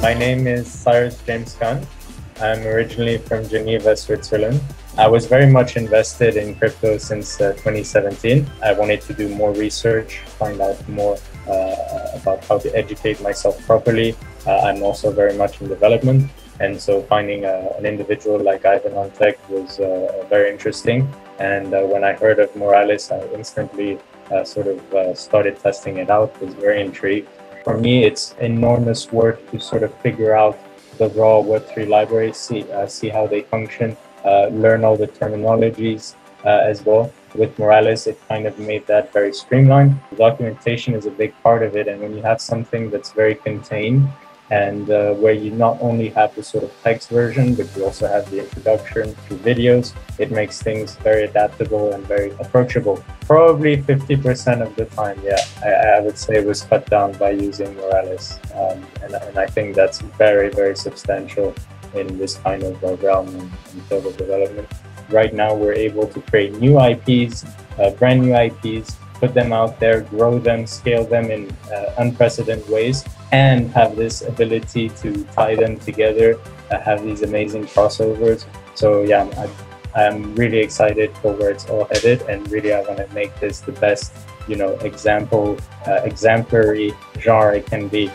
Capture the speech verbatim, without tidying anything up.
My name is Cyrus James Khan. I'm originally from Geneva, Switzerland. I was very much invested in crypto since uh, twenty seventeen. I wanted to do more research, find out more uh, about how to educate myself properly. Uh, I'm also very much in development. And so finding uh, an individual like Ivan on Tech was uh, very interesting. And uh, when I heard of Moralis, I instantly uh, sort of uh, started testing it out, was very intrigued. For me, it's enormous work to sort of figure out the raw Web three libraries, see, uh, see how they function, uh, learn all the terminologies uh, as well. With Moralis, it kind of made that very streamlined. The documentation is a big part of it, and when you have something that's very contained and uh, where you not only have the sort of text version, but you also have the introduction to videos, it makes things very adaptable and very approachable. Probably fifty percent of the time, yeah, I, I would say it was cut down by using Moralis. Um, and, and I think that's very, very substantial in this kind of realm and field of development. Right now, we're able to create new I Ps, uh, brand new I Ps, put them out there, grow them, scale them in uh, unprecedented ways, and have this ability to tie them together, uh, have these amazing crossovers. So yeah, I'm, I'm really excited for where it's all headed, and really I want to make this the best, you know, example, uh, exemplary genre it can be.